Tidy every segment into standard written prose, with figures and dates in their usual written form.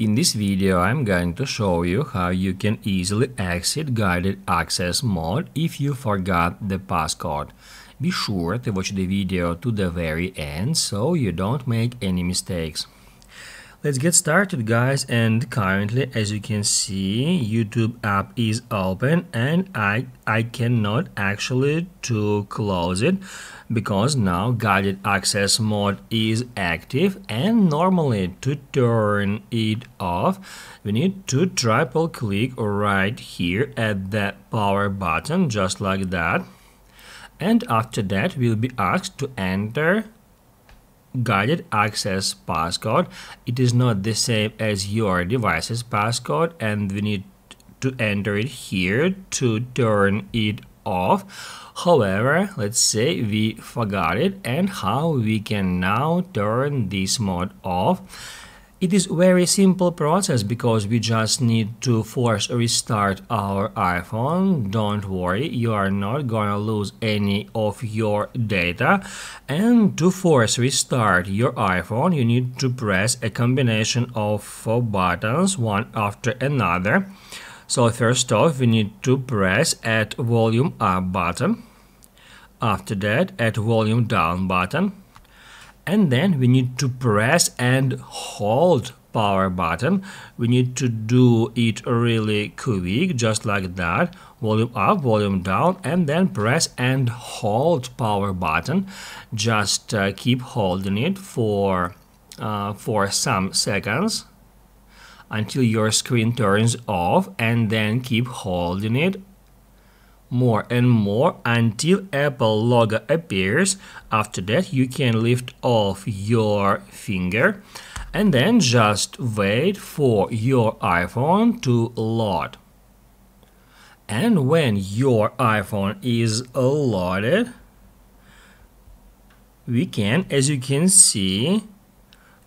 In this video I'm going to show you how you can easily exit guided access mode if you forgot the passcode. Be sure to watch the video to the very end so you don't make any mistakes. Let's get started, guys, and currently, as you can see, YouTube app is open and I cannot actually to close it because now guided access mode is active, and normally to turn it off we need to triple click right here at the power button, just like that, and after that we'll be asked to enter guided access passcode. It is not the same as your device's passcode, and we need to enter it here to turn it off. However, let's say we forgot it, and how we can now turn this mode off. It is very simple process because we just need to force restart our iPhone. Don't worry, you are not gonna lose any of your data. And to force restart your iPhone, you need to press a combination of 4 buttons, one after another. So first off, we need to press at volume up button. After that, at volume down button. And then we need to press and hold power button. We need to do it really quick, just like that. Volume up, volume down, and then press and hold power button. Just keep holding it for some seconds until your screen turns off, and then keep holding it more and more until Apple logo appears. After that you can lift off your finger and then just wait for your iPhone to load. And when your iPhone is loaded, we can, as you can see,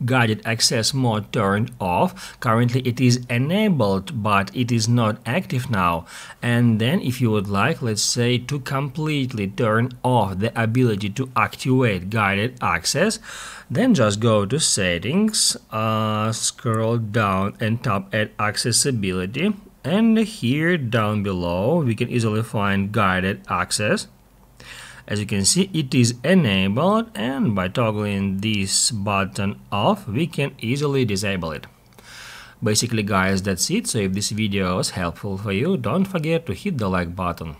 guided access mode turned off. Currently it is enabled, but it is not active now. And then if you would like, let's say, to completely turn off the ability to activate guided access, then just go to settings, scroll down and tap at accessibility, and here down below we can easily find guided access. As you can see, it is enabled, and by toggling this button off, we can easily disable it. Basically, guys, that's it. So if this video was helpful for you, don't forget to hit the like button.